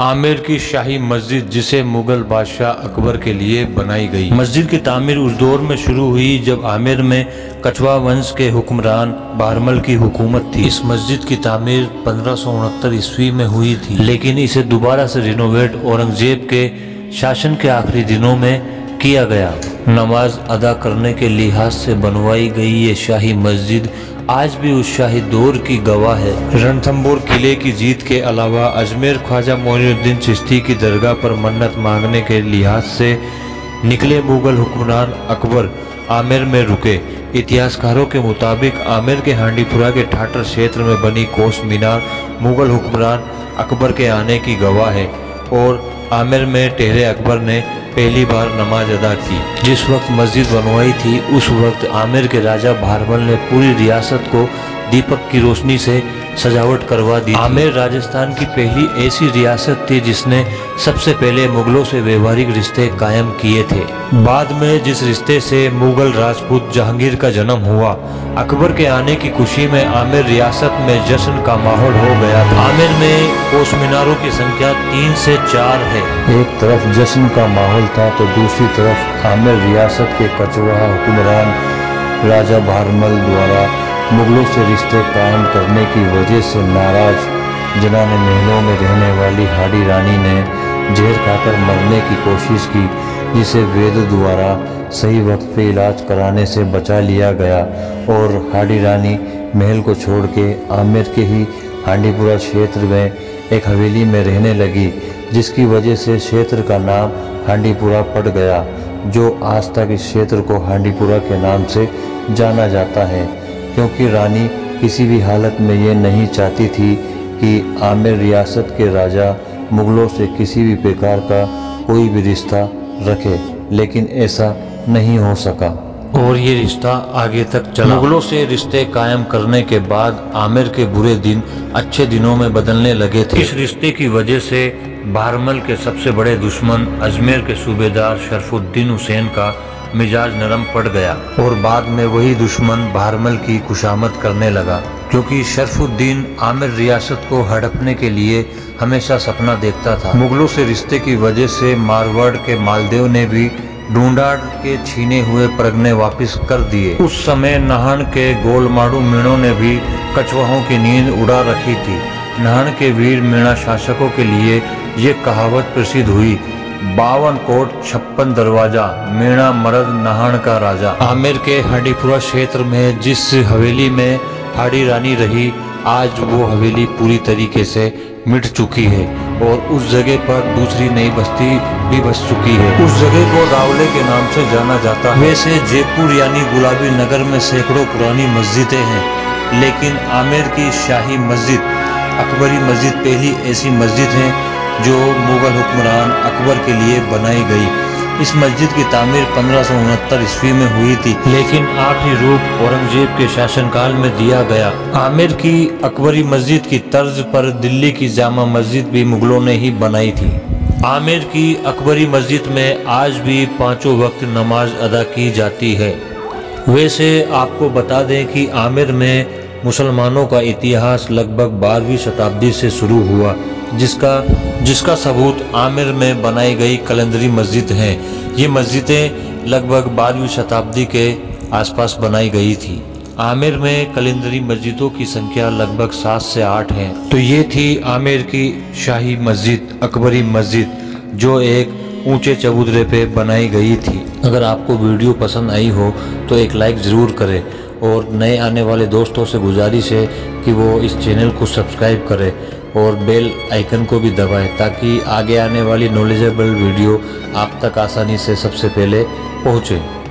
आमेर की शाही मस्जिद जिसे मुगल बादशाह अकबर के लिए बनाई गई। मस्जिद की तामीर उस दौर में शुरू हुई जब आमेर में कछवा वंश के हुक्मरान भारमल की हुकूमत थी। इस मस्जिद की तामीर 1569 ईस्वी में हुई थी, लेकिन इसे दोबारा से रिनोवेट औरंगजेब के शासन के आखिरी दिनों में किया गया। नमाज अदा करने के लिहाज से बनवाई गई ये शाही मस्जिद आज भी उस शाही दौर की गवाह है। रणथंभौर किले की जीत के अलावा अजमेर ख्वाजा मोइनुद्दीन चिश्ती की दरगाह पर मन्नत मांगने के लिहाज से निकले मुगल हुक्मरान अकबर आमेर में रुके। इतिहासकारों के मुताबिक आमेर के हांडीपुरा के ठाटर क्षेत्र में बनी कोस मीनार मुगल हुक्मरान अकबर के आने की गवाह है और आमेर में ठहरे अकबर ने पहली बार नमाज अदा की। जिस वक्त मस्जिद बनवाई थी उस वक्त आमेर के राजा भारमल ने पूरी रियासत को दीपक की रोशनी से सजावट करवा दी। आमेर राजस्थान की पहली ऐसी रियासत थी जिसने सबसे पहले मुगलों से व्यवहारिक रिश्ते कायम किए थे। बाद में जिस रिश्ते से मुगल राजपूत जहांगीर का जन्म हुआ, अकबर के आने की खुशी में आमेर रियासत में जश्न का माहौल हो गया था। आमेर में कोस मीनारों की संख्या 3 से 4 है। एक तरफ जश्न का माहौल था तो दूसरी तरफ आमेर रियासत के कछवा हुक्मरान राजा भारमल द्वारा मुगलों से रिश्ते कायम करने की वजह से नाराज जनाने महलों में रहने वाली हाड़ी रानी ने जहर खाकर मरने की कोशिश की, जिसे वैद्य द्वारा सही वक्त पे इलाज कराने से बचा लिया गया और हाड़ी रानी महल को छोड़ के आमेर के ही हांडीपुरा क्षेत्र में एक हवेली में रहने लगी, जिसकी वजह से क्षेत्र का नाम हांडीपुरा पड़ गया, जो आज तक इस क्षेत्र को हांडीपुरा के नाम से जाना जाता है, क्योंकि रानी किसी भी हालत में ये नहीं चाहती थी कि आमेर रियासत के राजा मुगलों से किसी भी प्रकार का कोई भी रिश्ता रखे, लेकिन ऐसा नहीं हो सका और ये रिश्ता आगे तक चला। मुगलों से रिश्ते कायम करने के बाद आमेर के बुरे दिन अच्छे दिनों में बदलने लगे थे। इस रिश्ते की वजह से भारमल के सबसे बड़े दुश्मन अजमेर के सूबेदार शर्फुद्दीन हुसैन का मिजाज नरम पड़ गया और बाद में वही दुश्मन भारमल की खुशामद करने लगा, क्योंकि शर्फुद्दीन आमेर रियासत को हड़पने के लिए हमेशा सपना देखता था। मुगलों से रिश्ते की वजह से मारवाड़ के मालदेव ने भी ढूंढ़ाड़ के छीने हुए परगने वापस कर दिए। उस समय नाहन के गोलमारू मीणों ने भी कछुआओं की नींद उड़ा रखी थी। नाहन के वीर मीणा शासकों के लिए ये कहावत प्रसिद्ध हुई, 52 कोट 56 दरवाजा, मीणा मर्द नाहन का राजा। आमेर के हांडीपुरा क्षेत्र में जिस हवेली में हाड़ी रानी रही, आज वो हवेली पूरी तरीके से मिट चुकी है और उस जगह पर दूसरी नई बस्ती भी बस चुकी है। उस जगह को रावले के नाम से जाना जाता है। वैसे जयपुर यानी गुलाबी नगर में सैकड़ों पुरानी मस्जिदें हैं, लेकिन आमेर की शाही मस्जिद अकबरी मस्जिद पहली ऐसी मस्जिद है जो मुगल हुक्मरान अकबर के लिए बनाई गई। इस मस्जिद की तामीर 1569 ईस्वी में हुई थी, लेकिन आखिरी रूप औरंगजेब के शासनकाल में दिया गया। आमेर की अकबरी मस्जिद की तर्ज पर दिल्ली की जामा मस्जिद भी मुगलों ने ही बनाई थी। आमेर की अकबरी मस्जिद में आज भी पांचों वक्त नमाज अदा की जाती है। वैसे आपको बता दें कि आमेर में मुसलमानों का इतिहास लगभग 12वीं शताब्दी से शुरू हुआ, जिसका सबूत आमेर में बनाई गई कलंदरी मस्जिद है। ये मस्जिदें लगभग 12वीं शताब्दी के आसपास बनाई गई थी। आमेर में कलंदरी मस्जिदों की संख्या लगभग 7 से 8 है। तो ये थी आमेर की शाही मस्जिद अकबरी मस्जिद, जो एक ऊंचे चबूतरे पे बनाई गई थी। अगर आपको वीडियो पसंद आई हो तो एक लाइक ज़रूर करें और नए आने वाले दोस्तों से गुजारिश है कि वो इस चैनल को सब्सक्राइब करें और बेल आइकन को भी दबाएं, ताकि आगे आने वाली नॉलेजेबल वीडियो आप तक आसानी से सबसे पहले पहुँचे।